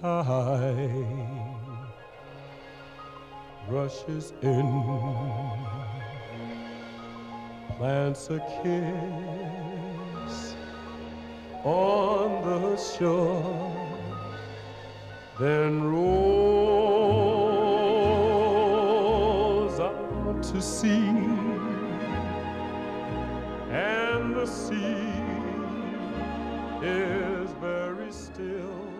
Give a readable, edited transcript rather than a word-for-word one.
tide rushes in, plants a kiss on the shore, then rolls out to sea, and the sea is very still.